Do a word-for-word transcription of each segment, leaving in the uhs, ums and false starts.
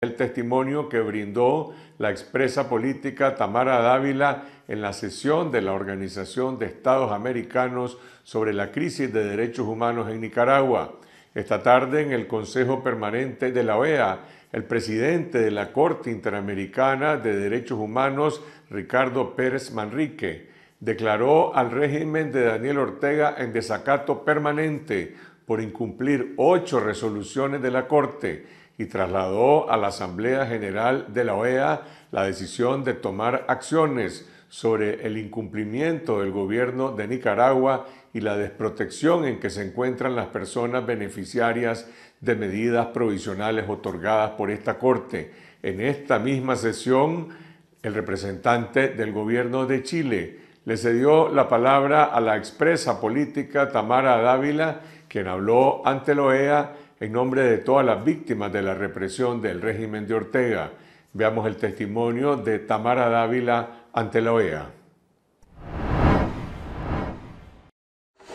El testimonio que brindó la expresa política Tamara Dávila en la sesión de la Organización de Estados Americanos sobre la crisis de derechos humanos en Nicaragua. Esta tarde, en el Consejo Permanente de la O E A, el presidente de la Corte Interamericana de Derechos Humanos, Ricardo Pérez Manrique, declaró al régimen de Daniel Ortega en desacato permanente por incumplir ocho resoluciones de la Corte, y trasladó a la Asamblea General de la O E A la decisión de tomar acciones sobre el incumplimiento del gobierno de Nicaragua y la desprotección en que se encuentran las personas beneficiarias de medidas provisionales otorgadas por esta Corte. En esta misma sesión, el representante del gobierno de Chile le cedió la palabra a la expresa política Tamara Dávila, quien habló ante la O E A en nombre de todas las víctimas de la represión del régimen de Ortega. Veamos el testimonio de Tamara Dávila ante la O E A.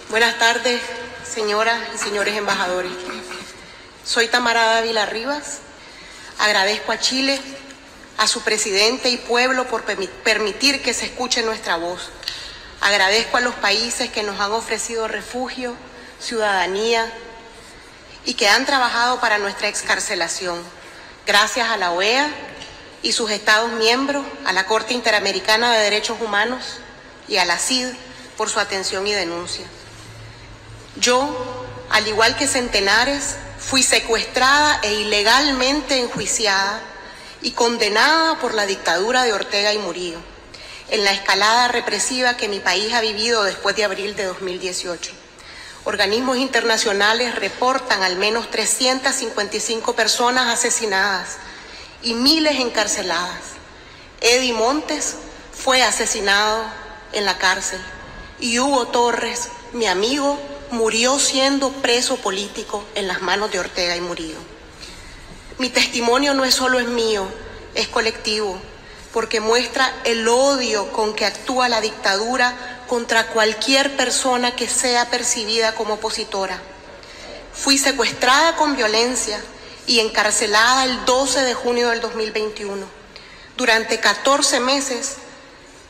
Buenas tardes, señoras y señores embajadores. Soy Tamara Dávila Rivas. Agradezco a Chile, a su presidente y pueblo por permitir que se escuche nuestra voz. Agradezco a los países que nos han ofrecido refugio, ciudadanía, y que han trabajado para nuestra excarcelación. Gracias a la O E A y sus Estados miembros, a la Corte Interamericana de Derechos Humanos y a la C I D H por su atención y denuncia. Yo, al igual que centenares, fui secuestrada e ilegalmente enjuiciada y condenada por la dictadura de Ortega y Murillo en la escalada represiva que mi país ha vivido después de abril de dos mil dieciocho. Organismos internacionales reportan al menos trescientas cincuenta y cinco personas asesinadas y miles encarceladas. Eddie Montes fue asesinado en la cárcel y Hugo Torres, mi amigo, murió siendo preso político en las manos de Ortega y Murillo. Mi testimonio no es solo es mío, es colectivo, porque muestra el odio con que actúa la dictadura contra cualquier persona que sea percibida como opositora. Fui secuestrada con violencia y encarcelada el doce de junio del dos mil veintiuno. Durante catorce meses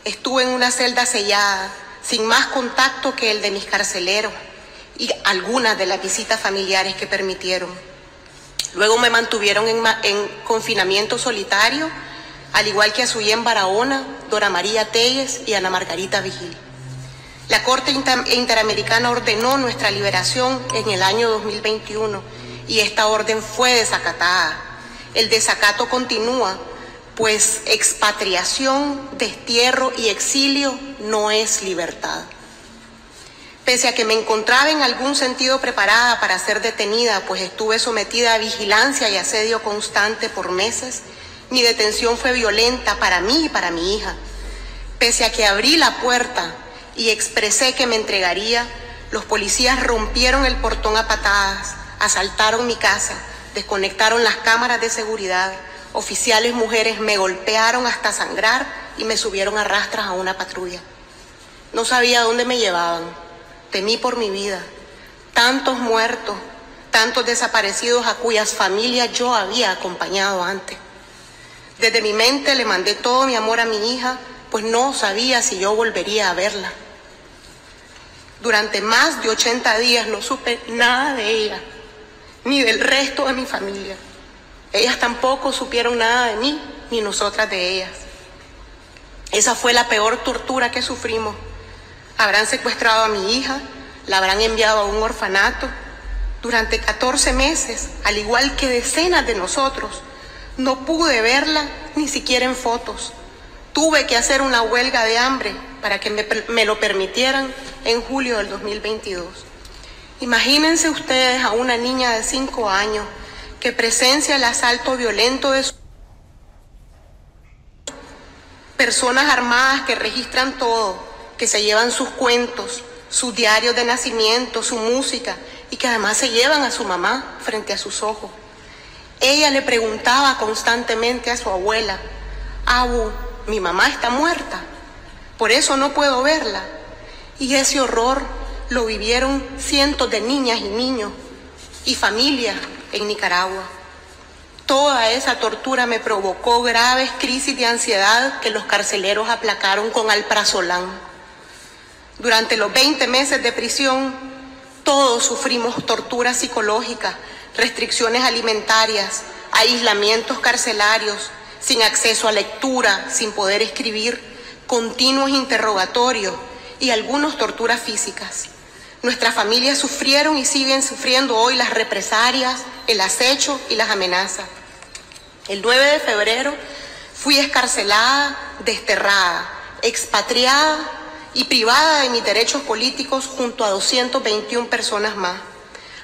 estuve en una celda sellada, sin más contacto que el de mis carceleros y algunas de las visitas familiares que permitieron. Luego me mantuvieron en, en confinamiento solitario, al igual que a Suyen Barahona, Dora María Téllez y Ana Margarita Vigil. La Corte Interamericana ordenó nuestra liberación en el año dos mil veintiuno y esta orden fue desacatada. El desacato continúa, pues expatriación, destierro y exilio no es libertad. Pese a que me encontraba en algún sentido preparada para ser detenida, pues estuve sometida a vigilancia y asedio constante por meses, mi detención fue violenta para mí y para mi hija. Pese a que abrí la puerta y expresé que me entregaría, los policías rompieron el portón a patadas, asaltaron mi casa, desconectaron las cámaras de seguridad, oficiales mujeres me golpearon hasta sangrar y me subieron a rastras a una patrulla. No sabía dónde me llevaban, temí por mi vida. Tantos muertos, tantos desaparecidos a cuyas familias yo había acompañado antes. Desde mi mente le mandé todo mi amor a mi hija, pues no sabía si yo volvería a verla. Durante más de ochenta días no supe nada de ella, ni del resto de mi familia. Ellas tampoco supieron nada de mí, ni nosotras de ellas. Esa fue la peor tortura que sufrimos. Habrán secuestrado a mi hija, la habrán enviado a un orfanato. Durante catorce meses, al igual que decenas de nosotros, no pude verla ni siquiera en fotos. Tuve que hacer una huelga de hambre para que me, me lo permitieran en julio del dos mil veintidós. Imagínense ustedes a una niña de cinco años que presencia el asalto violento de sus personas armadas que registran todo, que se llevan sus cuentos, sus diarios de nacimiento, su música y que además se llevan a su mamá frente a sus ojos. Ella le preguntaba constantemente a su abuela, Abu, mi mamá está muerta, por eso no puedo verla. Y ese horror lo vivieron cientos de niñas y niños y familias en Nicaragua. Toda esa tortura me provocó graves crisis de ansiedad que los carceleros aplacaron con alprazolam. Durante los veinte meses de prisión, todos sufrimos tortura psicológica, restricciones alimentarias, aislamientos carcelarios, sin acceso a lectura, sin poder escribir, continuos interrogatorios y algunos torturas físicas. Nuestras familias sufrieron y siguen sufriendo hoy las represalias, el acecho y las amenazas. El nueve de febrero fui excarcelada, desterrada, expatriada y privada de mis derechos políticos junto a doscientas veintiuna personas más.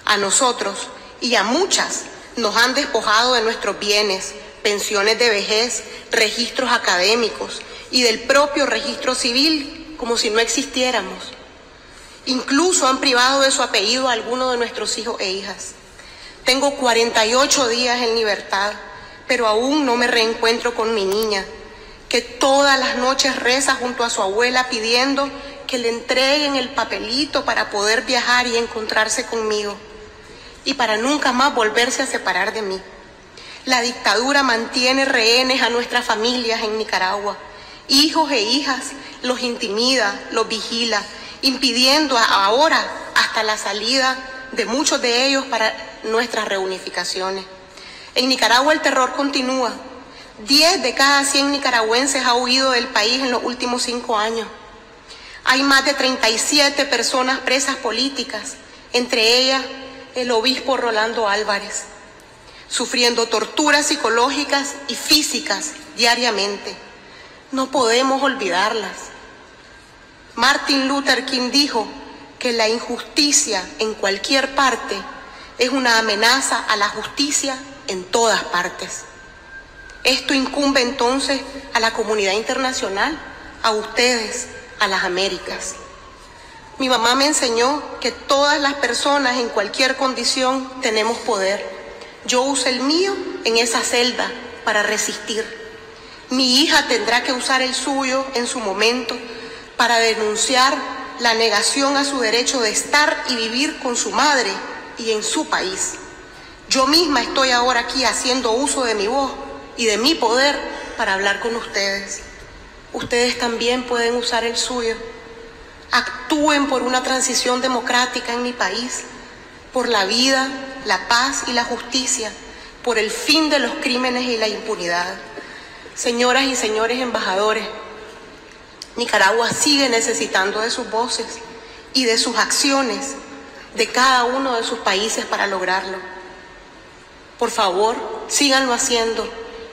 A nosotros y a muchas nos han despojado de nuestros bienes, pensiones de vejez, registros académicos y del propio registro civil, como si no existiéramos. Incluso han privado de su apellido a alguno de nuestros hijos e hijas. Tengo cuarenta y ocho días en libertad, pero aún no me reencuentro con mi niña, que todas las noches reza junto a su abuela pidiendo que le entreguen el papelito para poder viajar y encontrarse conmigo, y para nunca más volverse a separar de mí. La dictadura mantiene rehenes a nuestras familias en Nicaragua. Hijos e hijas los intimida, los vigila, impidiendo ahora hasta la salida de muchos de ellos para nuestras reunificaciones. En Nicaragua el terror continúa. diez de cada cien nicaragüenses ha huido del país en los últimos cinco años. Hay más de treinta y siete personas presas políticas, entre ellas el obispo Rolando Álvarez, sufriendo torturas psicológicas y físicas diariamente. No podemos olvidarlas. Martin Luther King dijo que la injusticia en cualquier parte es una amenaza a la justicia en todas partes. Esto incumbe entonces a la comunidad internacional, a ustedes, a las Américas. Mi mamá me enseñó que todas las personas en cualquier condición tenemos poder. Yo uso el mío en esa celda para resistir. Mi hija tendrá que usar el suyo en su momento para denunciar la negación a su derecho de estar y vivir con su madre y en su país. Yo misma estoy ahora aquí haciendo uso de mi voz y de mi poder para hablar con ustedes. Ustedes también pueden usar el suyo. Actúen por una transición democrática en mi país, por la vida, la paz y la justicia, por el fin de los crímenes y la impunidad. Señoras y señores embajadores, Nicaragua sigue necesitando de sus voces y de sus acciones de cada uno de sus países para lograrlo. Por favor, síganlo haciendo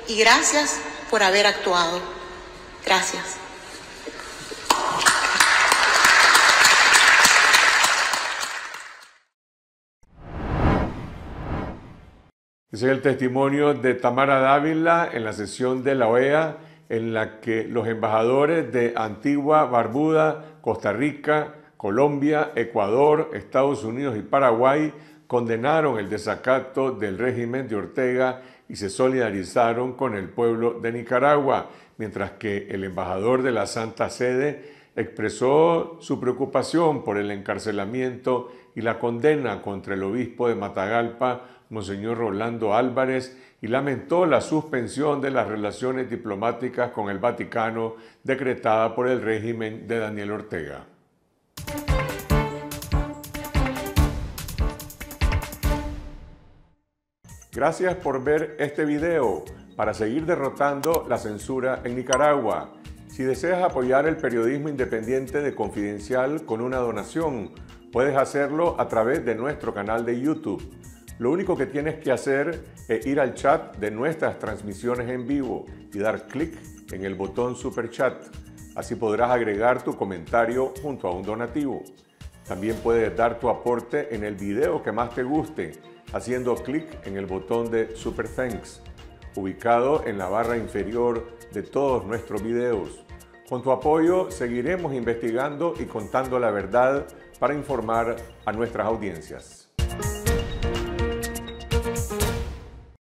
y gracias por haber actuado. Gracias. Ese es el testimonio de Tamara Dávila en la sesión de la O E A, en la que los embajadores de Antigua, Barbuda, Costa Rica, Colombia, Ecuador, Estados Unidos y Paraguay condenaron el desacato del régimen de Ortega y se solidarizaron con el pueblo de Nicaragua, mientras que el embajador de la Santa Sede expresó su preocupación por el encarcelamiento y la condena contra el obispo de Matagalpa, Monseñor Rolando Álvarez, y lamentó la suspensión de las relaciones diplomáticas con el Vaticano decretada por el régimen de Daniel Ortega. Gracias por ver este video para seguir derrotando la censura en Nicaragua. Si deseas apoyar el periodismo independiente de Confidencial con una donación, puedes hacerlo a través de nuestro canal de YouTube. Lo único que tienes que hacer es ir al chat de nuestras transmisiones en vivo y dar clic en el botón Super Chat. Así podrás agregar tu comentario junto a un donativo. También puedes dar tu aporte en el video que más te guste, haciendo clic en el botón de Super Thanks, ubicado en la barra inferior de todos nuestros videos. Con tu apoyo seguiremos investigando y contando la verdad para informar a nuestras audiencias.